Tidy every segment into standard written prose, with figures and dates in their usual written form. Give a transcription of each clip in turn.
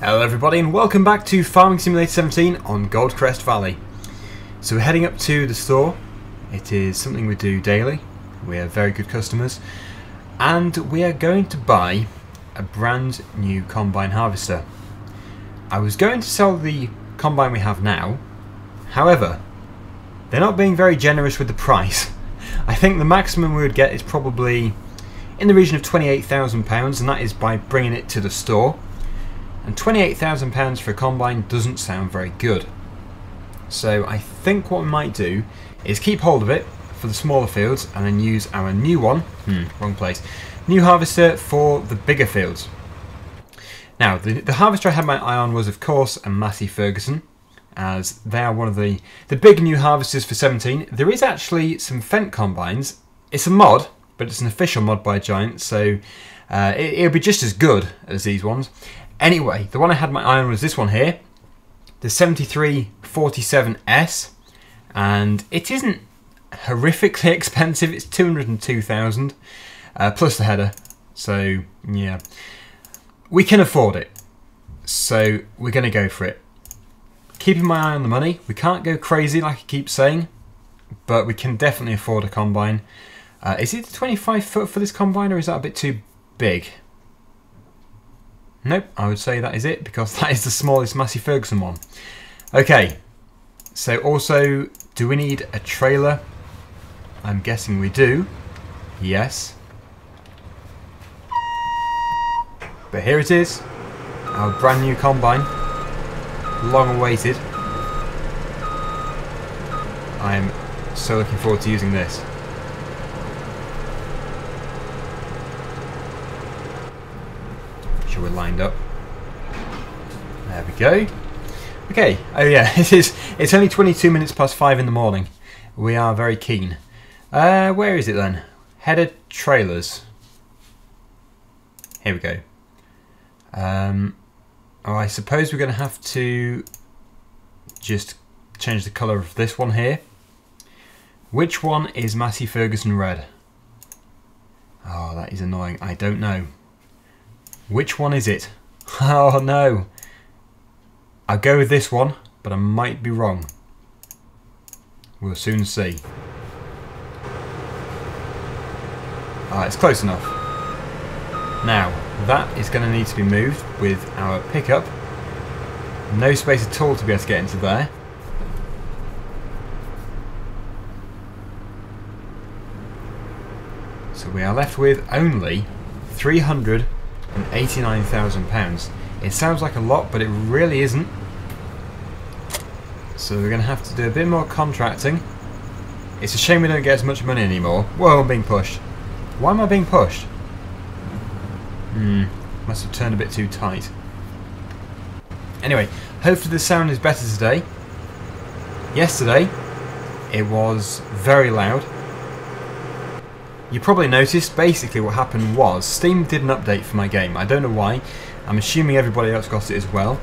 Hello everybody and welcome back to Farming Simulator 17 on Goldcrest Valley. So we're heading up to the store. It is something we do daily. We are very good customers. And we are going to buy a brand new combine harvester. I was going to sell the combine we have now. However, they're not being very generous with the price. I think the maximum we would get is probably in the region of £28,000, and that is by bringing it to the store. And £28,000 for a combine doesn't sound very good. So I think what we might do is keep hold of it for the smaller fields and then use our new one, new harvester for the bigger fields. Now the harvester I had my eye on was of course a Massey Ferguson, as they are one of the big new harvesters for 17. There is actually some Fendt combines. It's a mod, but it's an official mod by Giants, so it'll be just as good as these ones. Anyway, the one I had my eye on was this one here, the 7347S, and it isn't horrifically expensive. It's £202,000 plus the header, so yeah, we can afford it, so we're going to go for it. Keeping my eye on the money, we can't go crazy like I keep saying, but we can definitely afford a combine. Is it 25 foot for this combine, or is that a bit too big? Nope, I would say that is it, because that is the smallest Massey Ferguson one. Okay, so also, do we need a trailer? I'm guessing we do. Yes. But here it is, our brand new combine. Long awaited. I am so looking forward to using this. We're lined up. There we go. Okay. Oh yeah, it's only 22 minutes past 5 in the morning. We are very keen. Where is it then? Header trailers. Here we go. Oh, I suppose we're going to have to just change the colour of this one here. Which one is Massey Ferguson red? Oh, that is annoying. I don't know. Which one is it? Oh no! I'll go with this one, but I might be wrong. We'll soon see. Ah, it's close enough. Now, that is going to need to be moved with our pickup. No space at all to be able to get into there. So we are left with only £389,000. It sounds like a lot, but it really isn't. So we're going to have to do a bit more contracting. It's a shame we don't get as much money anymore. Whoa, I'm being pushed. Why am I being pushed? Must have turned a bit too tight. Anyway, hopefully the sound is better today. Yesterday, it was very loud. You probably noticed, basically what happened was, Steam did an update for my game. I don't know why. I'm assuming everybody else got it as well.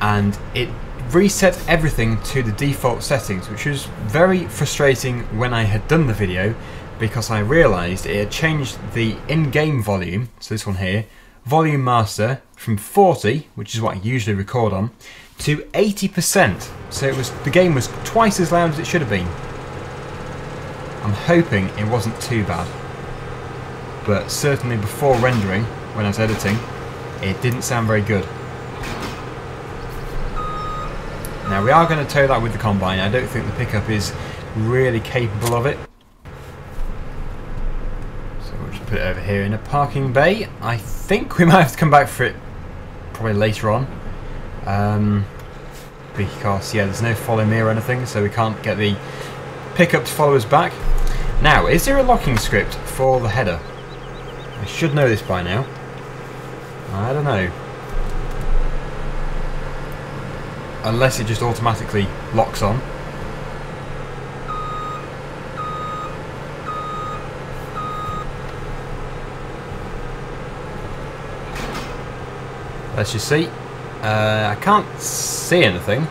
And it reset everything to the default settings, which was very frustrating when I had done the video, because I realised it had changed the in-game volume, so this one here, volume master, from 40, which is what I usually record on, to 80%. So it was, the game was twice as loud as it should have been. I'm hoping it wasn't too bad, but certainly before rendering, when I was editing, it didn't sound very good. Now we are going to tow that with the combine. I don't think the pickup is really capable of it. So we'll just put it over here in a parking bay. I think we might have to come back for it probably later on, because yeah, there's no follow me or anything, so we can't get the pickup to follow us back. Now, is there a locking script for the header? I should know this by now. I don't know. Unless it just automatically locks on. Let's just see. I can't see anything.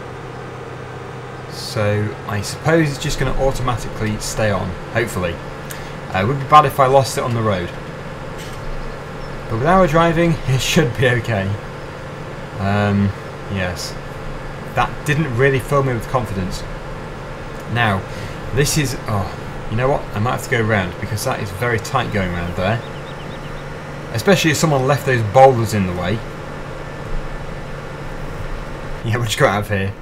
So I suppose it's just going to automatically stay on, hopefully. It would be bad if I lost it on the road. But with our driving, it should be okay. Yes, that didn't really fill me with confidence. Now, this is, oh, you know what? I might have to go round because that is very tight going round there. Especially if someone left those boulders in the way. Yeah, we'll just go out of here.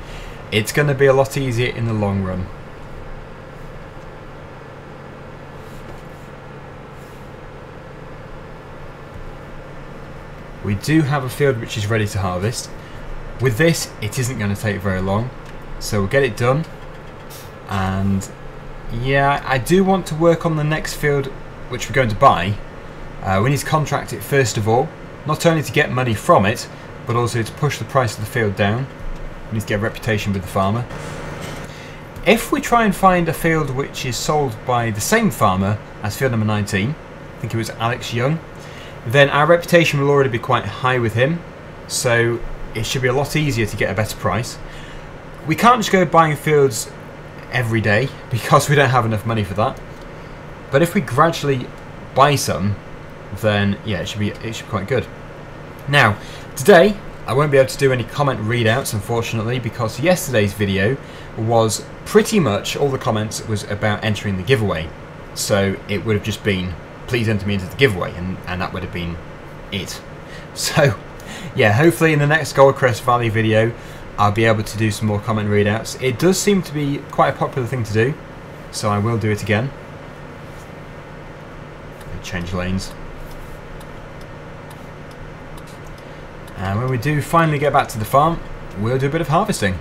It's going to be a lot easier in the long run. We do have a field which is ready to harvest. With this, it isn't going to take very long. So we'll get it done. And yeah, I do want to work on the next field which we're going to buy. We need to contract it first of all. Not only to get money from it, but also to push the price of the field down. We need to get a reputation with the farmer. If we try and find a field which is sold by the same farmer as field number 19, I think it was Alex Young, then our reputation will already be quite high with him, so it should be a lot easier to get a better price. We can't just go buying fields every day because we don't have enough money for that, but if we gradually buy some, then yeah, it should be quite good. Now, today I won't be able to do any comment readouts, unfortunately, because yesterday's video was pretty much all the comments was about entering the giveaway, so it would have just been please enter me into the giveaway, and that would have been it. So yeah, hopefully in the next Goldcrest Valley video I'll be able to do some more comment readouts. It does seem to be quite a popular thing to do, so I will do it again. Change lanes. And when we do finally get back to the farm, we'll do a bit of harvesting.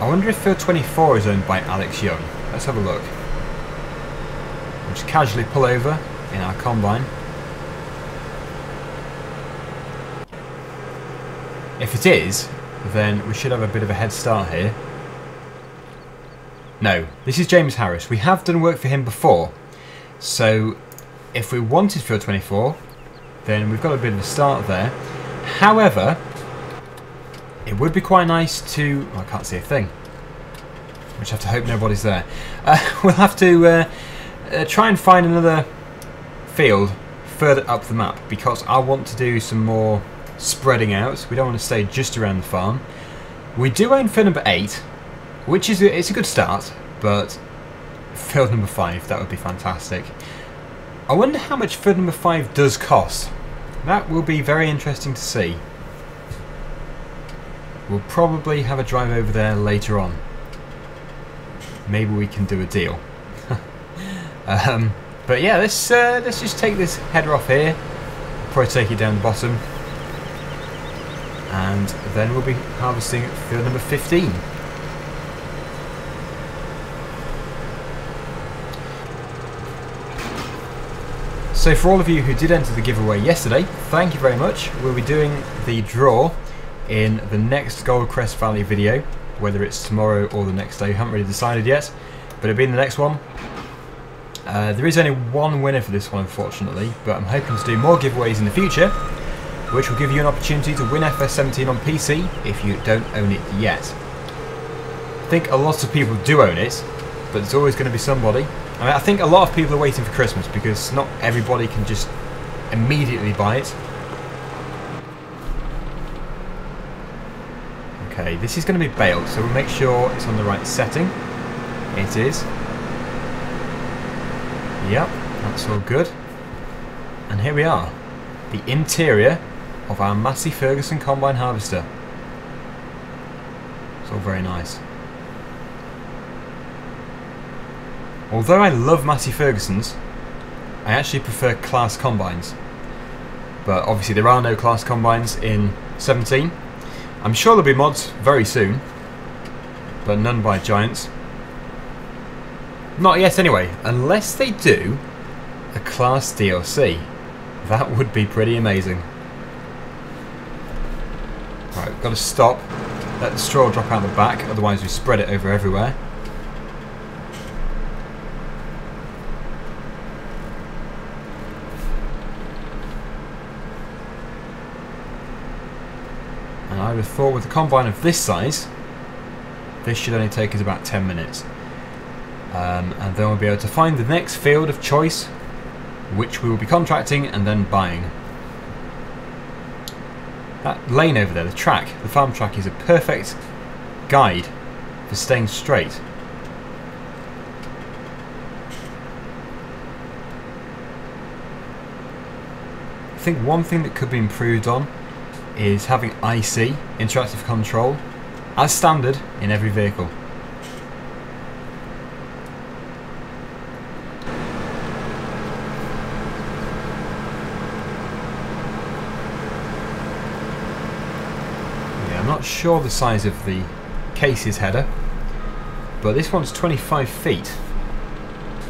I wonder if field 24 is owned by Alex Young. Let's have a look. We'll just casually pull over in our combine. If it is, then we should have a bit of a head start here. No, this is James Harris. We have done work for him before. So if we wanted field 24, then we've got a bit of a start there. However, it would be quite nice to... Oh, I can't see a thing. We just have to hope nobody's there. We'll have to try and find another field further up the map because I want to do some more spreading out. We don't want to stay just around the farm. We do own field number 8, which is it's a good start, but field number 5, that would be fantastic. I wonder how much field number 5 does cost. That will be very interesting to see. We'll probably have a drive over there later on. Maybe we can do a deal. But yeah, let's just take this header off here. Probably take it down the bottom, and then we'll be harvesting field number 15. So for all of you who did enter the giveaway yesterday, thank you very much. We'll be doing the draw in the next Goldcrest Valley video, whether it's tomorrow or the next day. I haven't really decided yet, but it'll be in the next one. There is only one winner for this one, unfortunately, but I'm hoping to do more giveaways in the future, which will give you an opportunity to win FS17 on PC if you don't own it yet. I think a lot of people do own it, but there's always going to be somebody. I mean, I think a lot of people are waiting for Christmas because not everybody can just immediately buy it. Okay, this is going to be baled, so we'll make sure it's on the right setting. It is. Yep, that's all good. And here we are. The interior of our Massey Ferguson Combine Harvester. It's all very nice. Although I love Massey Fergusons, I actually prefer Class Combines. But obviously there are no Class Combines in 17. I'm sure there'll be mods very soon, but none by Giants. Not yet anyway, unless they do a Class DLC. That would be pretty amazing. Right, we've got to stop, let the straw drop out the back, otherwise we spread it over everywhere. I would have thought with a combine of this size, this should only take us about 10 minutes. And then we'll be able to find the next field of choice, which we will be contracting and then buying. That lane over there, the track, the farm track, is a perfect guide for staying straight. I think one thing that could be improved on is having IC, Interactive Control, as standard in every vehicle. I'm not sure the size of the cases header, but this one's 25 feet.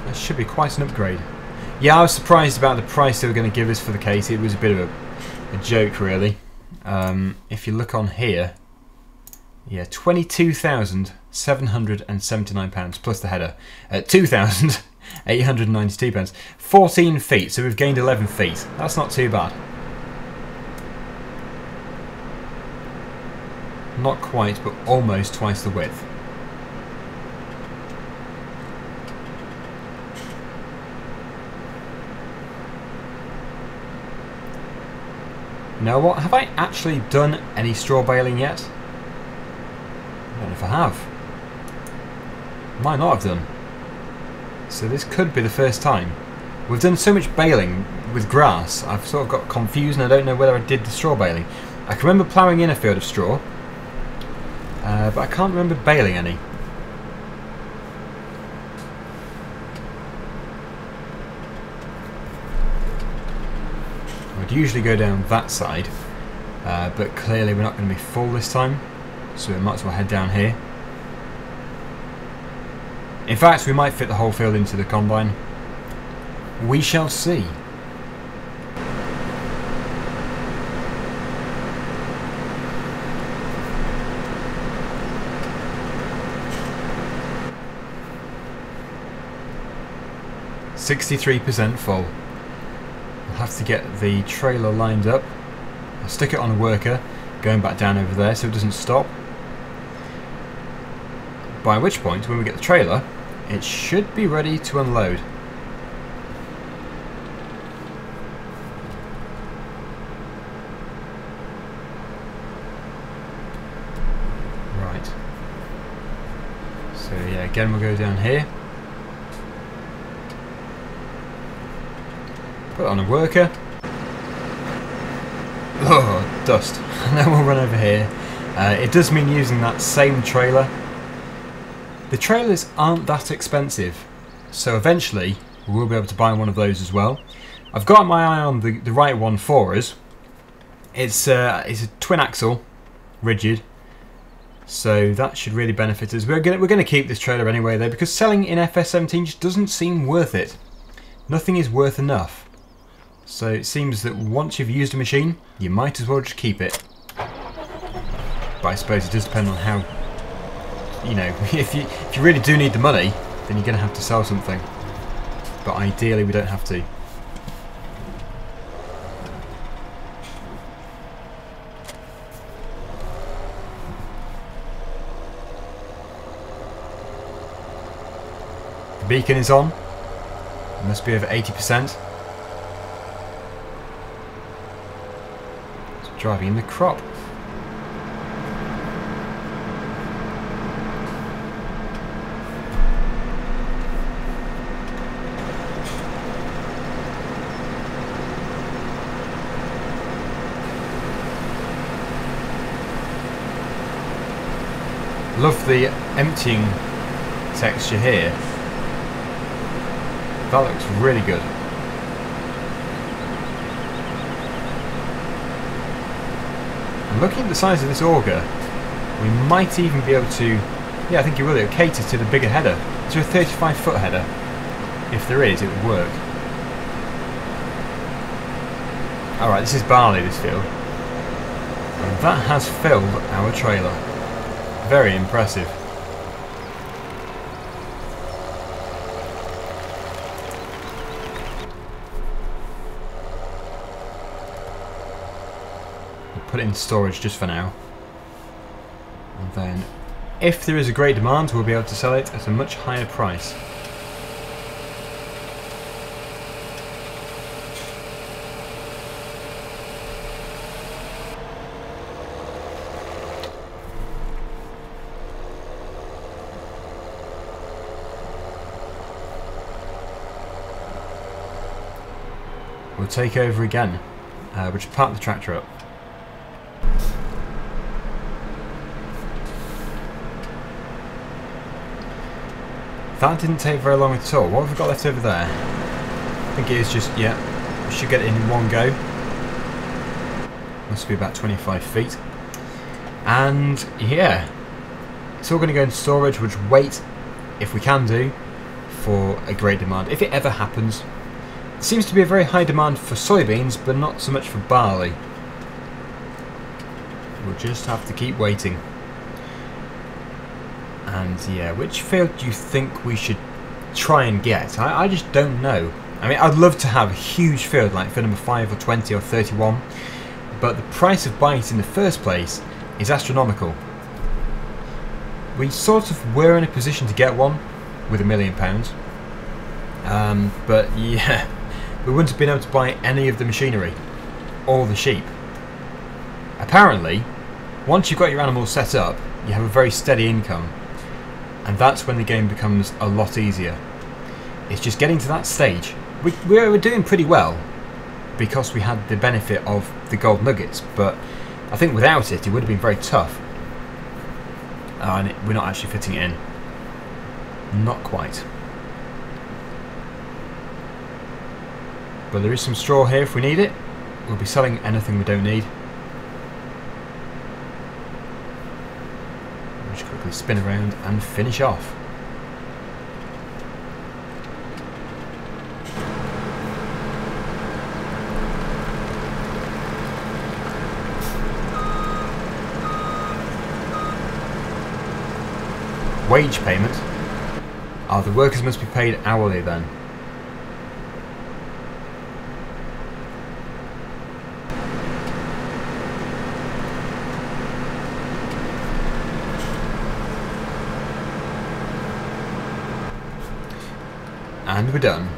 That should be quite an upgrade. Yeah, I was surprised about the price they were going to give us for the case. It was a bit of a joke, really. If you look on here, yeah, £22,779 plus the header at £2,892. 14 feet, so we've gained 11 feet. That's not too bad. Not quite, but almost twice the width. Now what, have I actually done any straw baling yet? I don't know if I have. Might not have done. So this could be the first time. We've done so much baling with grass, I've sort of got confused and I don't know whether I did the straw baling. I can remember ploughing in a field of straw, but I can't remember baling any. I would usually go down that side, but clearly we're not going to be full this time, so we might as well head down here. In fact, we might fit the whole field into the combine. We shall see. .63% full. I'll have to get the trailer lined up. I'll stick it on a worker, going back down over there so it doesn't stop. By which point, when we get the trailer, it should be ready to unload. Right. So yeah, again we'll go down here. Put it on a worker. Oh, dust. And then we'll run over here. It does mean using that same trailer. The trailers aren't that expensive, so eventually we'll be able to buy one of those as well. I've got my eye on the right one for us. It's a twin axle, rigid, so that should really benefit us. We're going to keep this trailer anyway though, because selling in FS17 just doesn't seem worth it. Nothing is worth enough. So it seems that once you've used a machine, you might as well just keep it. But I suppose it does depend on how, you know, if you really do need the money, then you're going to have to sell something. But ideally we don't have to. The beacon is on. It must be over 80%. Driving in the crop. Love the emptying texture here. That looks really good. Looking at the size of this auger, we might even be able to, yeah, I think you will cater to the bigger header, to a 35-foot header. If there is, it would work. Alright, this is barley, this field. And that has filled our trailer. Very impressive. Put it in storage just for now, and then if there is a great demand we'll be able to sell it at a much higher price. We'll take over again. We'll just park the tractor up. That didn't take very long at all. What have we got left over there? I think it is just, yeah, we should get it in one go. Must be about 25 feet. And yeah, it's all going to go in storage, which wait, if we can do, for a great demand, if it ever happens. It seems to be a very high demand for soybeans, but not so much for barley. We'll just have to keep waiting. And yeah, which field do you think we should try and get? I just don't know. I mean, I'd love to have a huge field like field number 5 or 20 or 31, but the price of buying it in the first place is astronomical. We sort of were in a position to get one with £1 million, but yeah, we wouldn't have been able to buy any of the machinery or the sheep. Apparently, once you've got your animals set up, you have a very steady income. And that's when the game becomes a lot easier. It's just getting to that stage. We were doing pretty well because we had the benefit of the gold nuggets, but I think without it, it would have been very tough. And we're not actually fitting it in. Not quite. But there is some straw here if we need it. We'll be selling anything we don't need. Spin around and finish off. Wage payment? Ah, the workers must be paid hourly then. And we're done.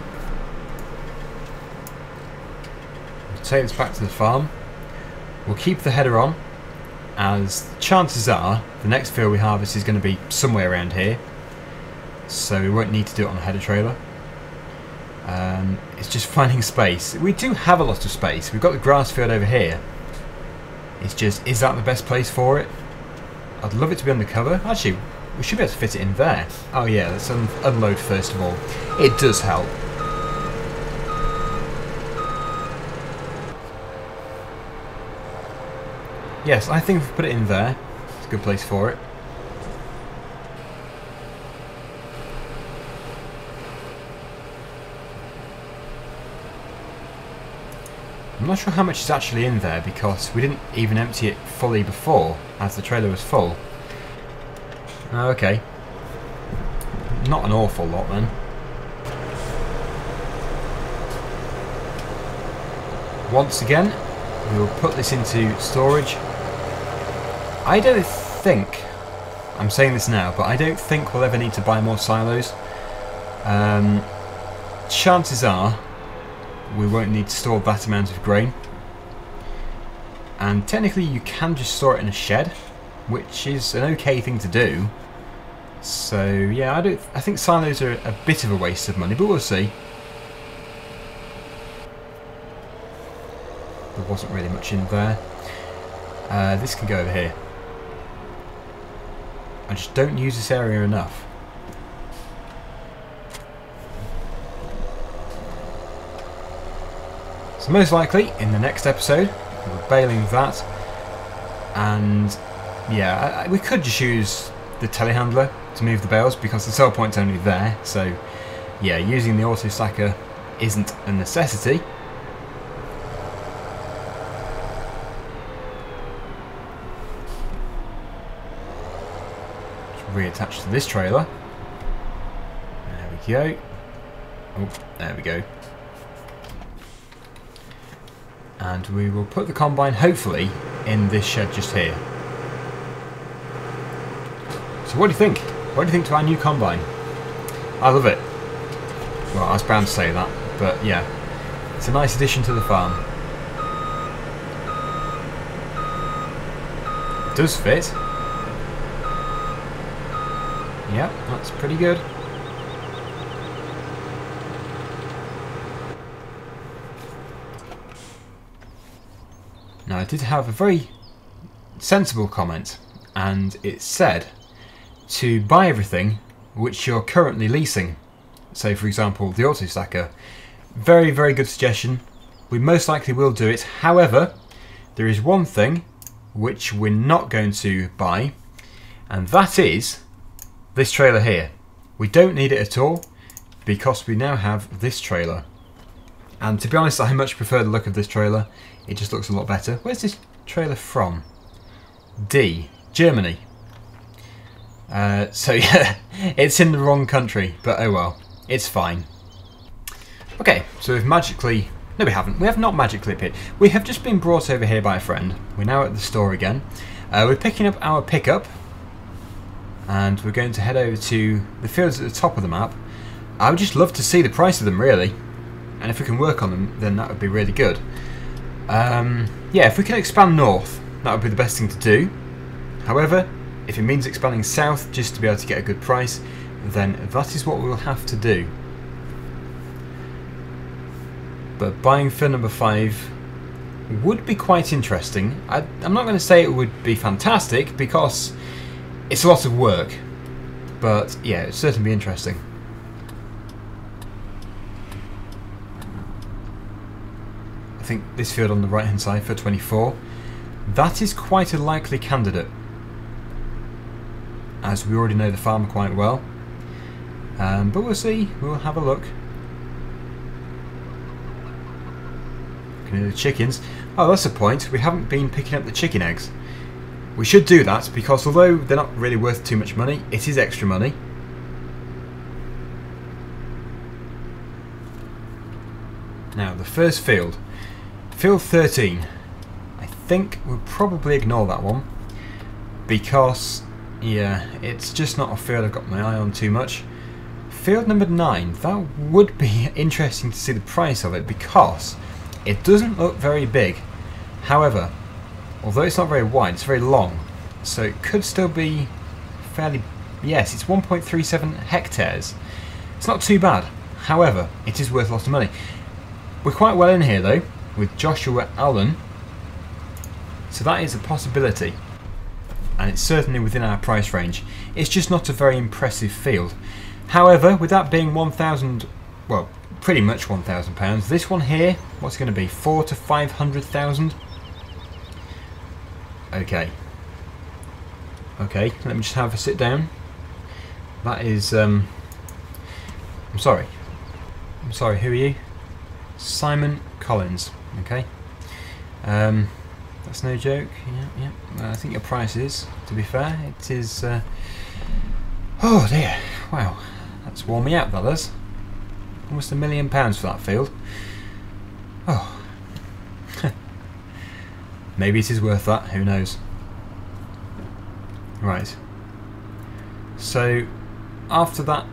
We'll take this back to the farm. We'll keep the header on, as chances are the next field we harvest is going to be somewhere around here, so we won't need to do it on a header trailer. It's just finding space. We do have a lot of space. We've got the grass field over here. It's just, is that the best place for it? I'd love it to be undercover. Actually, we should be able to fit it in there. Oh yeah, let's unload first of all. It does help. Yes, I think if we put it in there, it's a good place for it. I'm not sure how much is actually in there because we didn't even empty it fully before, as the trailer was full. Okay. Not an awful lot then. Once again, we will put this into storage. I don't think, I'm saying this now, but I don't think we'll ever need to buy more silos. Chances are we won't need to store that amount of grain. And technically you can just store it in a shed, which is an okay thing to do. So yeah, I think silos are a bit of a waste of money, but we'll see. There wasn't really much in there. This can go over here. I just don't use this area enough. So most likely in the next episode we're baling that, and yeah, we could just use the telehandler to move the bales because the sell point's only there, so yeah, using the auto stacker isn't a necessity. Just reattach to this trailer. There we go. Oh, there we go. And we will put the combine, hopefully, in this shed just here. So what do you think? What do you think to our new combine? I love it. Well, I was bound to say that, but yeah. It's a nice addition to the farm. It does fit. Yep, that's pretty good. Now I did have a very sensible comment, and it said to buy everything which you're currently leasing. So for example, the auto stacker. Very, very good suggestion. We most likely will do it. However, there is one thing which we're not going to buy, and that is this trailer here. We don't need it at all because we now have this trailer. And to be honest, I much prefer the look of this trailer. It just looks a lot better. Where's this trailer from? D, Germany. So yeah, it's in the wrong country, but oh well, it's fine. Okay, so we've magically... No, we haven't. We have not magically appeared. We have just been brought over here by a friend. We're now at the store again. We're picking up our pickup, and we're going to head over to the fields at the top of the map. I would just love to see the price of them, really. And if we can work on them, then that would be really good. Yeah, if we can expand north, that would be the best thing to do. However, if it means expanding south just to be able to get a good price, then that is what we will have to do. But buying field number 5 would be quite interesting. I'm not going to say it would be fantastic, because it's a lot of work. But yeah, it would certainly be interesting. I think this field on the right hand side for 24, that is quite a likely candidate, as we already know the farmer quite well. But we'll see, we'll have a look. Looking at the chickens. Oh, that's a point. We haven't been picking up the chicken eggs. We should do that, because although they're not really worth too much money, it is extra money. Now, the first field. Field 13. I think we'll probably ignore that one, because, yeah, it's just not a field I've got my eye on too much. Field number 9. That would be interesting to see the price of it, because it doesn't look very big. However, although it's not very wide, it's very long, so it could still be fairly... Yes, it's 1.37 hectares. It's not too bad. However, it is worth a lot of money. We're quite well in here, though, with Joshua Allen, so that is a possibility. And it's certainly within our price range. It's just not a very impressive field. However, with that being 1,000... well, pretty much £1,000. This one here, what's it going to be? 400,000 to 500,000. Okay. Okay, let me just have a sit down. That is, I'm sorry. I'm sorry, who are you? Simon Collins, okay. That's no joke, yeah, yeah. I think your price is, to be fair, it is, oh dear, wow, that's worn me out, that does. Almost £1 million for that field. Oh. Maybe it is worth that, who knows. Right. So, after that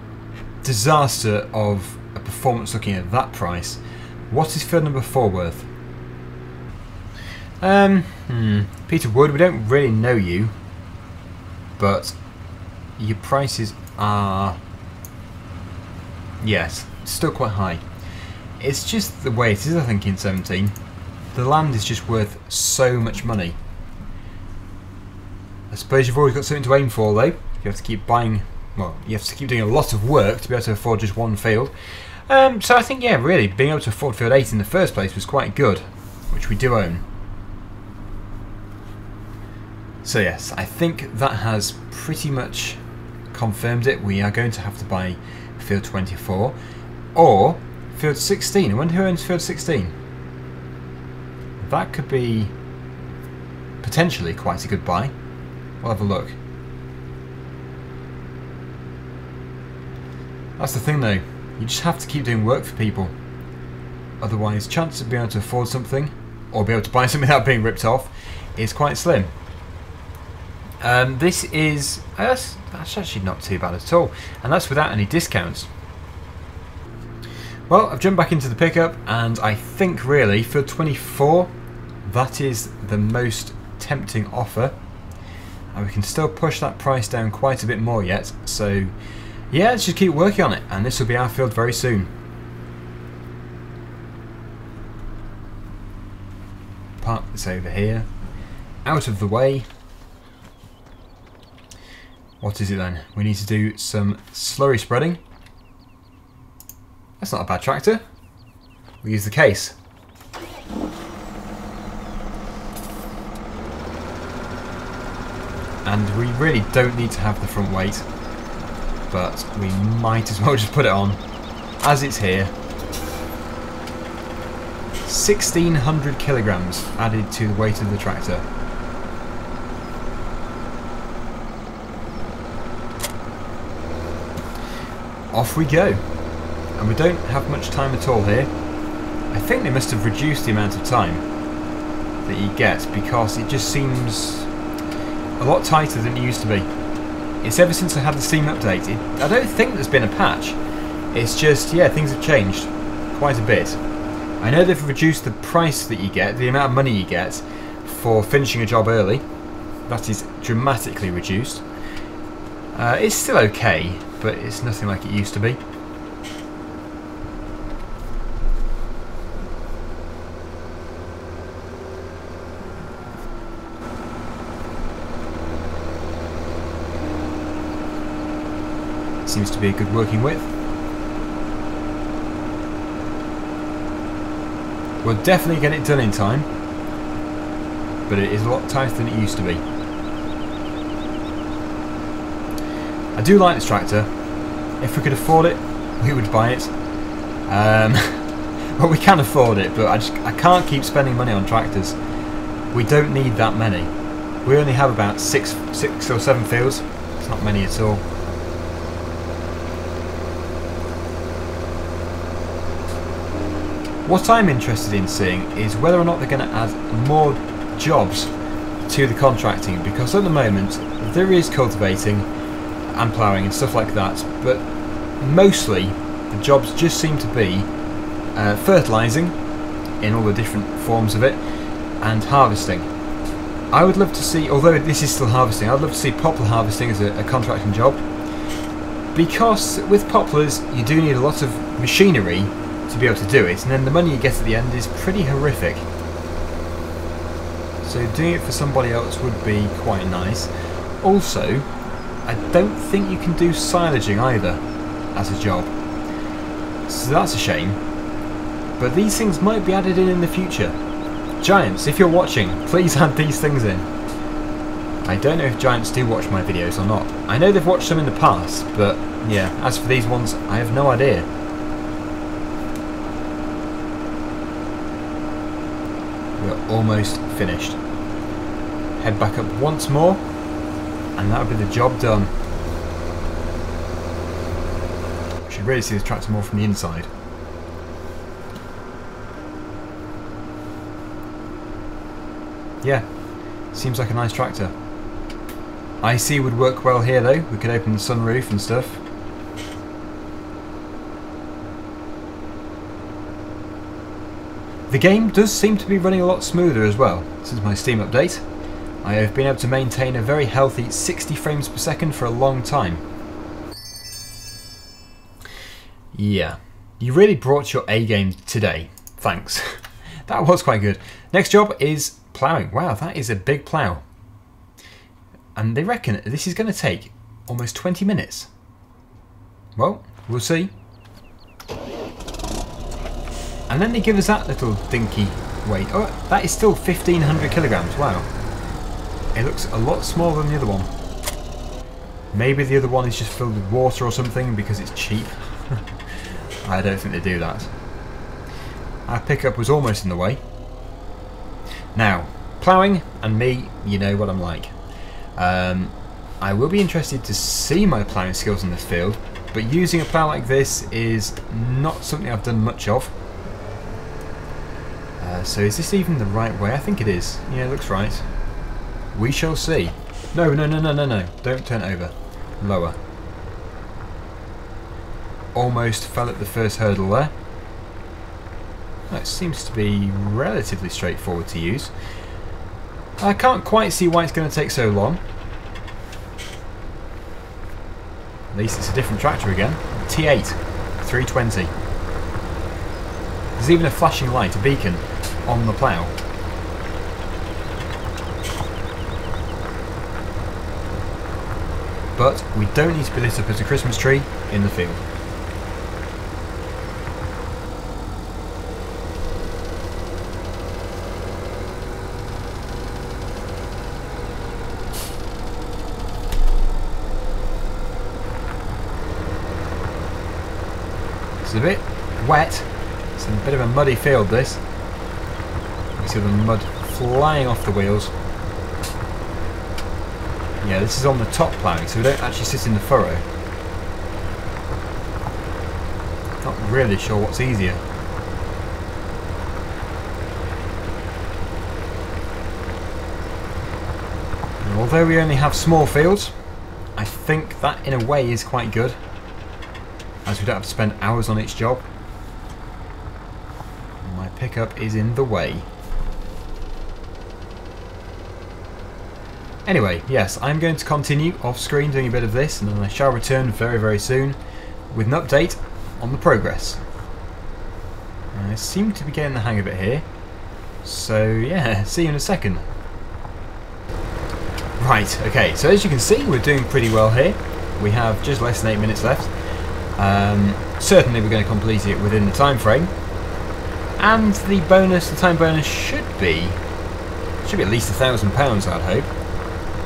disaster of a performance looking at that price, what is field number 4 worth? Peter Wood, we don't really know you, but your prices are... Yes, still quite high. It's just the way it is, I think, in 17. The land is just worth so much money. I suppose you've always got something to aim for, though. You have to keep buying... Well, you have to keep doing a lot of work to be able to afford just one field. So I think, yeah, really, being able to afford field 8 in the first place was quite good, which we do own. So yes, I think that has pretty much confirmed it. We are going to have to buy field 24 or field 16. I wonder who owns field 16. That could be potentially quite a good buy. We'll have a look. That's the thing, though. You just have to keep doing work for people. Otherwise, chance of being able to afford something or be able to buy something without being ripped off is quite slim. This is... that's actually not too bad at all. And that's without any discounts. Well, I've jumped back into the pickup, and I think really for 24, that is the most tempting offer. And we can still push that price down quite a bit more yet. So, yeah, let's just keep working on it. And this will be our field very soon. park this over here. Out of the way. What is it then? We need to do some slurry spreading. That's not a bad tractor. We use the case. And we really don't need to have the front weight, but we might as well just put it on as it's here. 1,600 kilograms added to the weight of the tractor. Off we go. And we don't have much time at all here. I think they must have reduced the amount of time that you get, because it just seems a lot tighter than it used to be. It's ever since I had the Steam update. I don't think there's been a patch. It's just, yeah, things have changed quite a bit. I know they've reduced the price that you get, the amount of money you get for finishing a job early. That is dramatically reduced. It's still okay, but it's nothing like it used to be. Seems to be a good working width. We'll definitely get it done in time, but it is a lot tighter than it used to be. I do like this tractor. If we could afford it, we would buy it. Well, we can afford it, but I can't keep spending money on tractors. We don't need that many. We only have about six or seven fields. It's not many at all. What I'm interested in seeing is whether or not they're going to add more jobs to the contracting, because at the moment there is cultivating and ploughing and stuff like that, but mostly the jobs just seem to be fertilising in all the different forms of it and harvesting. I would love to see, although this is still harvesting, I'd love to see poplar harvesting as a contracting job, because with poplars you do need a lot of machinery to be able to do it, and then the money you get at the end is pretty horrific. So doing it for somebody else would be quite nice. Also, I don't think you can do silaging either as a job, so that's a shame, but these things might be added in the future. Giants, if you're watching, please add these things in. I don't know if Giants do watch my videos or not. I know they've watched them in the past, but yeah, as for these ones I have no idea. Almost finished. Head back up once more and that'll be the job done. We should really see the tractor more from the inside. Yeah, seems like a nice tractor. IC would work well here though. We could open the sunroof and stuff. The game does seem to be running a lot smoother as well since my Steam update. I have been able to maintain a very healthy 60 frames per second for a long time. Yeah, you really brought your A game today. Thanks. That was quite good. Next job is ploughing. Wow, that is a big plough. And they reckon this is going to take almost 20 minutes. Well, we'll see. And then they give us that little dinky weight. Oh, that is still 1,500 kilograms. Wow. It looks a lot smaller than the other one. Maybe the other one is just filled with water or something because it's cheap. I don't think they do that. Our pickup was almost in the way. Now, ploughing and me, you know what I'm like. I will be interested to see my ploughing skills in this field, but using a plough like this is not something I've done much of. So is this even the right way? I think it is. Yeah, it looks right. We shall see. No, no, no, no, no, no. Don't turn over. Lower. Almost fell at the first hurdle there. That seems to be relatively straightforward to use. I can't quite see why it's going to take so long. At least it's a different tractor again. T8, 320. There's even a flashing light, a beacon, on the plough. but we don't need to be lit up as a Christmas tree in the field. It's a bit wet, it's a bit of a muddy field this. You can see the mud flying off the wheels. Yeah, this is on the top ploughing, so we don't actually sit in the furrow. Not really sure what's easier. And although we only have small fields, I think that in a way is quite good, as we don't have to spend hours on each job. My pickup is in the way. Anyway, yes, I'm going to continue off screen doing a bit of this, and then I shall return very, very soon with an update on the progress. I seem to be getting the hang of it here, so yeah, see you in a second. Right, okay, so as you can see, we're doing pretty well here. We have just less than 8 minutes left. Certainly we're going to complete it within the time frame, and the bonus, the time bonus should be at least £1,000, I'd hope.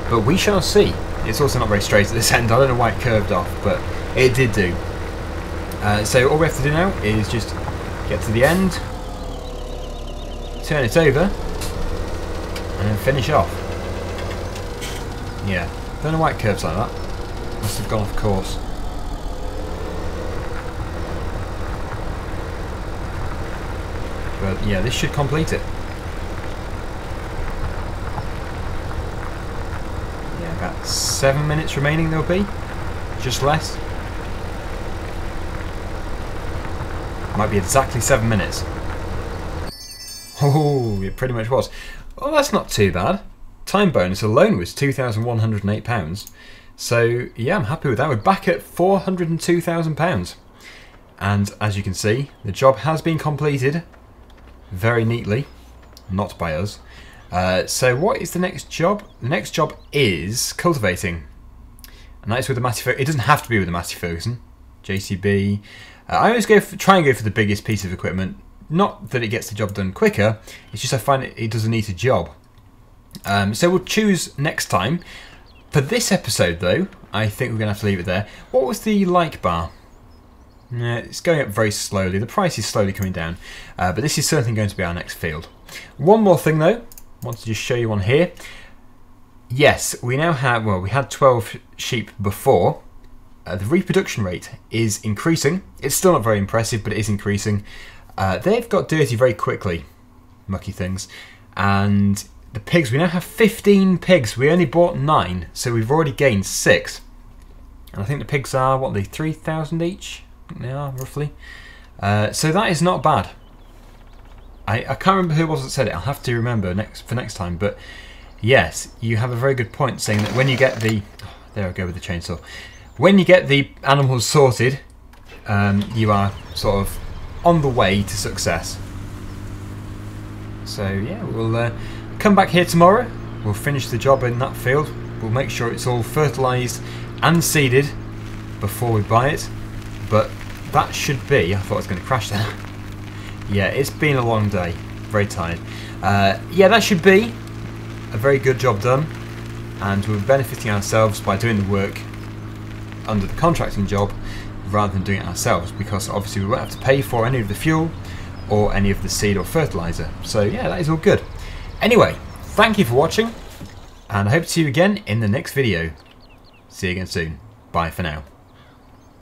But we shall see. It's also not very straight at this end. I don't know why it curved off, but it did do. So all we have to do now is just get to the end, turn it over, and then finish off. Yeah, don't know why it curves like that. Must have gone off course. But yeah, this should complete it. About 7 minutes remaining there'll be, just less. Might be exactly 7 minutes. Oh, it pretty much was. Well, that's not too bad. Time bonus alone was £2,108. So yeah, I'm happy with that. We're back at £402,000. And as you can see, the job has been completed very neatly, not by us. So what is the next job? The next job is cultivating, and that's with the Massey Ferguson. It doesn't have to be with the Massey Ferguson, JCB. I always go for, try and go for the biggest piece of equipment. Not that it gets the job done quicker, it's just I find it does a neater job. So we'll choose next time. For this episode though, I think we're going to have to leave it there. What was the like bar? It's going up very slowly, the price is slowly coming down, but this is certainly going to be our next field. One more thing though, I want to just show you on here. Yes, we now have, well, we had 12 sheep before. The reproduction rate is increasing. It's still not very impressive, but it is increasing. They've got dirty very quickly, mucky things. And the pigs, we now have 15 pigs. We only bought 9, so we've already gained 6. And I think the pigs are, what, are they 3,000 each? I think they are, roughly. So that is not bad. I can't remember who it was that said it. I'll have to remember for next time. But yes, you have a very good point saying that when you get the... Oh, there I go with the chainsaw. When you get the animals sorted, you are sort of on the way to success. So yeah, we'll come back here tomorrow. We'll finish the job in that field. We'll make sure it's all fertilised and seeded before we buy it. But that should be... I thought I was going to crash there. Yeah, it's been a long day. Very tired. Yeah, that should be a very good job done, and we're benefiting ourselves by doing the work under the contracting job rather than doing it ourselves, because obviously we won't have to pay for any of the fuel or any of the seed or fertilizer. So yeah, that is all good. Anyway, thank you for watching, and I hope to see you again in the next video. See you again soon. Bye for now.